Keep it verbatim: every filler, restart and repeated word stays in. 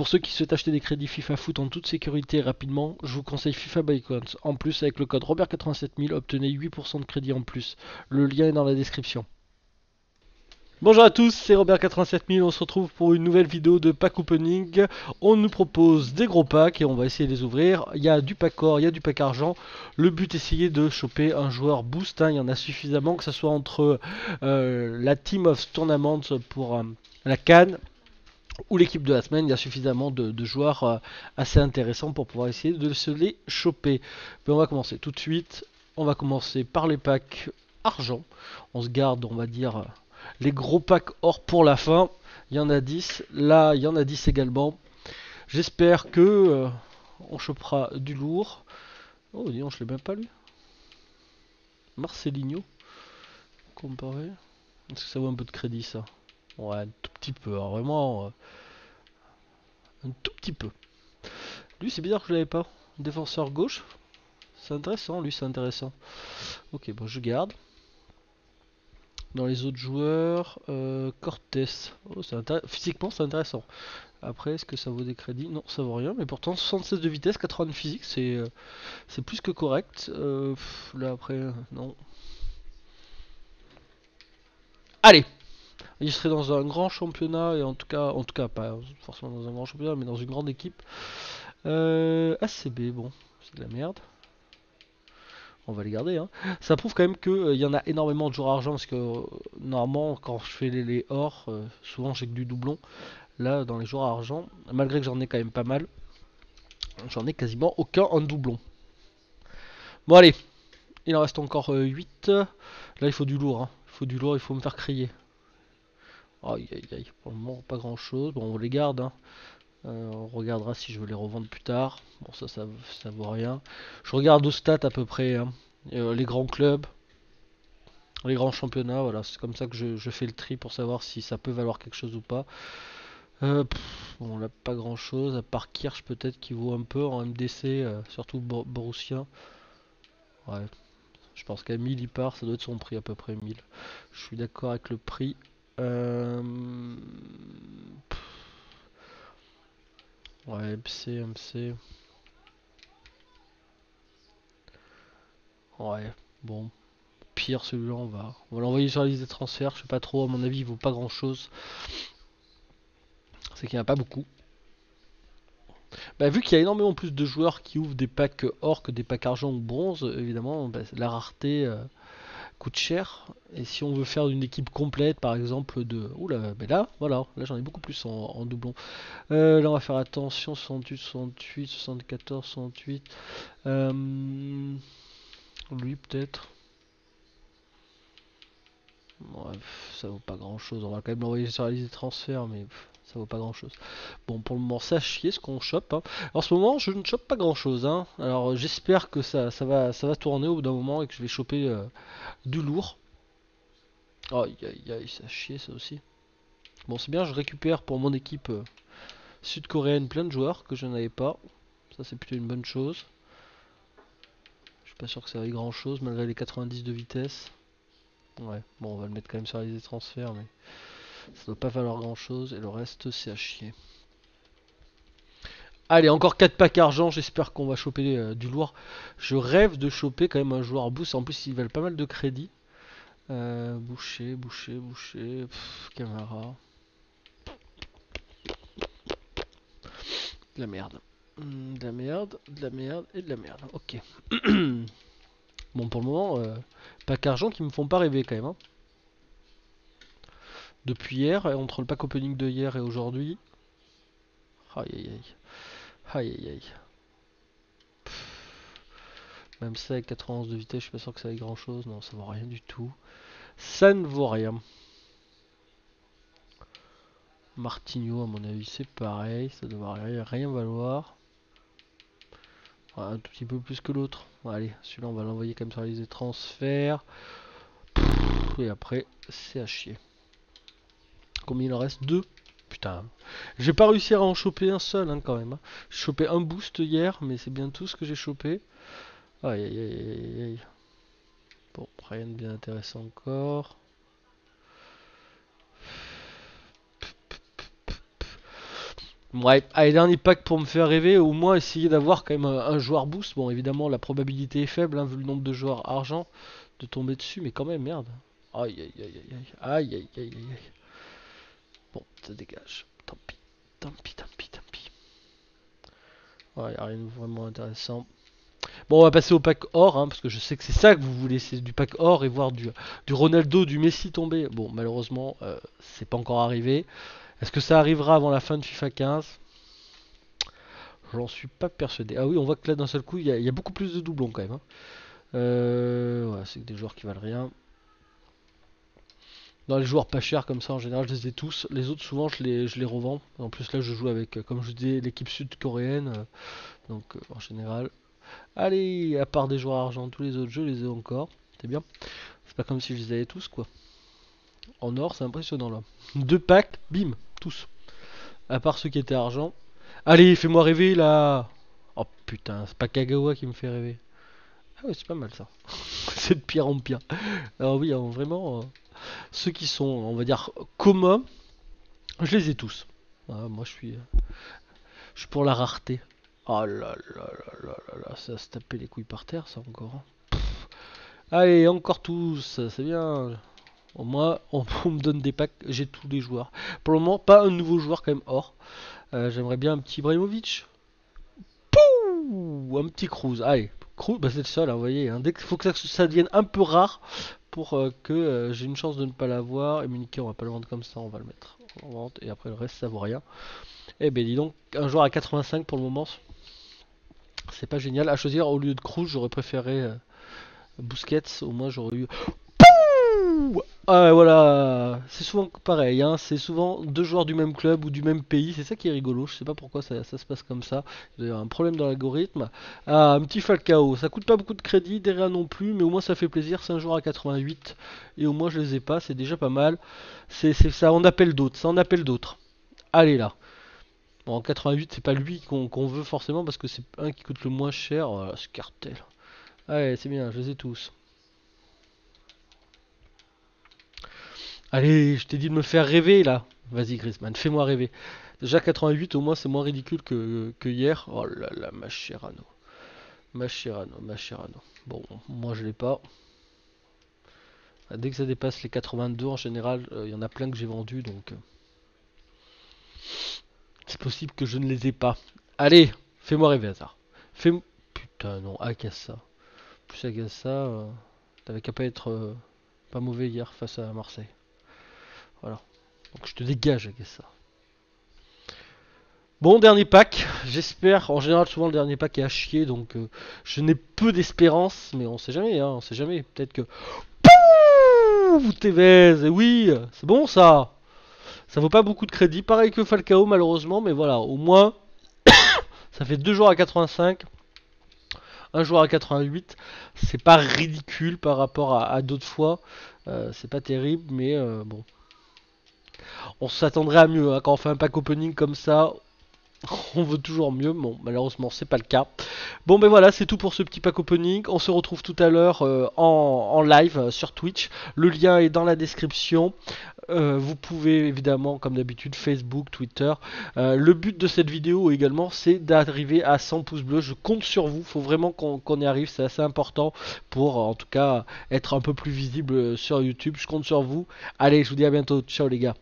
Pour ceux qui souhaitent acheter des crédits FIFA Foot en toute sécurité et rapidement, je vous conseille FIFA by Coins. En plus, avec le code Robert huit sept mille, obtenez huit pour cent de crédit en plus. Le lien est dans la description. Bonjour à tous, c'est Robert huit sept mille, on se retrouve pour une nouvelle vidéo de pack opening. On nous propose des gros packs et on va essayer de les ouvrir. Il y a du pack or, il y a du pack argent. Le but, essayer de choper un joueur boost, hein. Il y en a suffisamment, que ce soit entre euh, la Team of Tournament pour euh, la CAN ou l'équipe de la semaine. Il y a suffisamment de, de joueurs euh, assez intéressants pour pouvoir essayer de se les choper. Mais on va commencer tout de suite, on va commencer par les packs argent. On se garde, on va dire... les gros packs or pour la fin. Il y en a dix, là il y en a dix également. J'espère que euh, on chopera du lourd. Oh dis donc, je l'ai même pas lu. Marcelinho comparé. Est-ce que ça vaut un peu de crédit ça? Ouais, un tout petit peu, hein, vraiment euh, un tout petit peu. Lui c'est bizarre que je l'avais pas. Défenseur gauche. C'est intéressant, lui c'est intéressant. Ok, bon je garde. Dans les autres joueurs, euh, Cortez. Oh, physiquement, c'est intéressant. Après, est-ce que ça vaut des crédits? Non, ça vaut rien. Mais pourtant, soixante-seize de vitesse, quatre-vingts de physique, c'est euh, c'est plus que correct. Euh, pff, là, après, euh, non. Allez, il serait dans un grand championnat, et en tout cas, en tout cas, pas forcément dans un grand championnat, mais dans une grande équipe. Euh, A C B, bon, c'est de la merde. On va les garder, hein. Ça prouve quand même qu'il euh, y en a énormément de joueurs argent, parce que euh, normalement quand je fais les, les or, euh, souvent j'ai que du doublon. Là dans les joueurs argent, malgré que j'en ai quand même pas mal, j'en ai quasiment aucun en doublon. Bon allez, il en reste encore euh, huit. Là il faut du lourd, hein. Il faut du lourd, il faut me faire crier. Aïe aïe aïe, pour le moment pas grand chose. Bon on les garde, hein. Euh, on regardera si je veux les revendre plus tard. Bon ça, ça, ça vaut rien. Je regarde aux stats à peu près, hein. euh, Les grands clubs, les grands championnats, voilà. C'est comme ça que je, je fais le tri pour savoir si ça peut valoir quelque chose ou pas. euh, pff, Bon là pas grand chose. À part Kirsch peut-être qui vaut un peu en M D C, euh, surtout Bor Borussia. Ouais. Je pense qu'à mille il part, ça doit être son prix à peu près mille. Je suis d'accord avec le prix. euh... Pff. Ouais, M C, M C. Ouais, bon. Pire, celui-là, on va, on va l'envoyer sur la liste des transferts. Je sais pas trop, à mon avis, il vaut pas grand-chose. C'est qu'il n'y en a pas beaucoup. Bah, vu qu'il y a énormément plus de joueurs qui ouvrent des packs or que des packs argent ou bronze, évidemment, bah, la rareté euh, coûte cher. Et si on veut faire une équipe complète, par exemple, de... Oula, mais là, voilà, là j'en ai beaucoup plus en, en doublon. Euh, là, on va faire attention, soixante-huit, soixante-huit, soixante-quatorze, soixante-huit. Euh... Lui, peut-être. Bref, ça vaut pas grand-chose. On va quand même l'envoyer sur la liste des transferts, mais... ça vaut pas grand chose. Bon, pour le moment, ça a chier ce qu'on chope, hein. En ce moment, je ne chope pas grand chose, hein. Alors, j'espère que ça, ça, va, ça va tourner au bout d'un moment et que je vais choper euh, du lourd. Aïe aïe aïe, ça a chier ça aussi. Bon, c'est bien, je récupère pour mon équipe euh, sud-coréenne plein de joueurs que je n'avais pas. Ça, c'est plutôt une bonne chose. Je suis pas sûr que ça aille grand chose malgré les quatre-vingt-dix de vitesse. Ouais, bon, on va le mettre quand même sur la liste des transferts, mais. Ça doit pas valoir grand chose et le reste c'est à chier. Allez, encore quatre packs argent, j'espère qu'on va choper euh, du lourd. Je rêve de choper quand même un joueur boost, en plus ils valent pas mal de crédit. Euh, boucher, boucher, boucher, pff, Camara. De la merde, de la merde, de la merde et de la merde, ok. Bon pour le moment, euh, packs argent qui me font pas rêver quand même, hein. Depuis hier, et entre le pack opening de hier et aujourd'hui. Aïe aïe aïe. Aïe aïe aïe. Même ça avec quatre-vingt-onze de vitesse, je suis pas sûr que ça aille grand chose. Non, ça vaut rien du tout. Ça ne vaut rien. Martinho, à mon avis, c'est pareil. Ça ne devrait rien valoir. Voilà, un tout petit peu plus que l'autre. Allez, celui-là, on va l'envoyer comme sur la liste des transferts. Et après, c'est à chier. Combien il en reste? Deux. Putain. J'ai pas réussi à en choper un seul, hein, quand même. J'ai chopé un boost hier, mais c'est bien tout ce que j'ai chopé. Aïe aïe aïe aïe. Bon, rien de bien intéressant encore. Bref, allez, dernier pack pour me faire rêver, au moins essayer d'avoir quand même un, un joueur boost. Bon, évidemment, la probabilité est faible, hein, vu le nombre de joueurs argent, de tomber dessus, mais quand même, merde. Aïe, aïe, aïe, aïe, aïe, aïe, aïe, aïe. Bon, ça dégage. Tant pis, tant pis, tant pis, tant pis. Ouais, rien de vraiment intéressant. Bon, on va passer au pack or, hein, parce que je sais que c'est ça que vous voulez, c'est du pack or et voir du, du Ronaldo, du Messi tomber. Bon, malheureusement, euh, c'est pas encore arrivé. Est-ce que ça arrivera avant la fin de FIFA quinze? J'en suis pas persuadé. Ah oui, on voit que là, d'un seul coup, il y, y a beaucoup plus de doublons quand même. Hein. Euh, voilà, c'est des joueurs qui valent rien. Dans les joueurs pas chers comme ça, en général, je les ai tous. Les autres, souvent, je les, je les revends. En plus, là, je joue avec, comme je disais, l'équipe sud-coréenne. Euh, donc, euh, en général... Allez, à part des joueurs argent, tous les autres jeux, je les ai encore. C'est bien. C'est pas comme si je les avais tous, quoi. En or, c'est impressionnant, là. Deux packs, bim, tous. À part ceux qui étaient argent. Allez, fais-moi rêver, là. Oh, putain, c'est pas Kagawa qui me fait rêver. Ah ouais, c'est pas mal, ça. C'est de pire en pire. Alors oui, alors, vraiment, euh, ceux qui sont, on va dire, communs, je les ai tous. Ah, moi, je suis, euh, je suis pour la rareté. Oh là là là là là là, ça se tapait les couilles par terre, ça encore. Pff. Allez, encore tous, c'est bien. Au moins, on, on me donne des packs, j'ai tous les joueurs. Pour le moment, pas un nouveau joueur quand même hors. Euh, J'aimerais bien un petit Bremovic. Pouh, un petit Cruz. Allez, Cruz, bah c'est le seul, hein, vous voyez. Hein. Dès qu'il faut que ça, ça devienne un peu rare pour euh, que euh, j'ai une chance de ne pas l'avoir. Et Munich, on va pas le vendre comme ça, on va le mettre en vente. Et après, le reste, ça vaut rien. Eh ben, dis donc, un joueur à quatre-vingt-cinq pour le moment. C'est pas génial. À choisir, au lieu de Cruz, j'aurais préféré euh, Busquets. Au moins, j'aurais eu... Pouh, ah, voilà. C'est souvent pareil. Hein. C'est souvent deux joueurs du même club ou du même pays. C'est ça qui est rigolo. Je sais pas pourquoi ça, ça se passe comme ça. Il y a un problème dans l'algorithme. Ah, un petit Falcao. Ça coûte pas beaucoup de crédit. Derrière non plus. Mais au moins, ça fait plaisir. C'est un joueur à quatre-vingt-huit. Et au moins, je les ai pas. C'est déjà pas mal. C'est ça en appelle d'autres. Ça en appelle d'autres. Allez, là. Bon, en quatre-vingt-huit, c'est pas lui qu'on qu'on veut forcément parce que c'est un qui coûte le moins cher. Voilà, ce cartel. Allez, c'est bien, je les ai tous. Allez, je t'ai dit de me faire rêver là. Vas-y, Griezmann, fais-moi rêver. Déjà, quatre-vingt-huit, au moins, c'est moins ridicule que, que hier. Oh là là, Macherano. Macherano, Macherano. Bon, moi, je l'ai pas. Dès que ça dépasse les quatre-vingt-deux, en général, il euh, y en a plein que j'ai vendu donc. Euh... C'est possible que je ne les ai pas. Allez, fais-moi rêver, hasard. Fais... Putain, non, Agassa. Plus Agassa, euh, t'avais qu'à pas être euh, pas mauvais hier face à Marseille. Voilà. Donc je te dégage, Agassa. Bon, dernier pack. J'espère. En général, souvent, le dernier pack est à chier. Donc euh, je n'ai peu d'espérance. Mais on sait jamais, hein. On sait jamais. Peut-être que... Pouh, Tévez. Oui, c'est bon, ça. Ça vaut pas beaucoup de crédit, pareil que Falcao malheureusement, mais voilà, au moins, ça fait deux joueurs à quatre-vingt-cinq, un joueur à quatre-vingt-huit, c'est pas ridicule par rapport à, à d'autres fois, euh, c'est pas terrible, mais euh, bon, on s'attendrait à mieux, hein. Quand on fait un pack opening comme ça, on veut toujours mieux, bon malheureusement c'est pas le cas. Bon ben voilà, c'est tout pour ce petit pack opening, on se retrouve tout à l'heure euh, en, en live euh, sur Twitch, le lien est dans la description, euh, vous pouvez évidemment comme d'habitude Facebook, Twitter, euh, le but de cette vidéo également c'est d'arriver à cent pouces bleus, je compte sur vous, faut vraiment qu'on qu'on y arrive, c'est assez important pour en tout cas être un peu plus visible sur YouTube, je compte sur vous, allez je vous dis à bientôt, ciao les gars.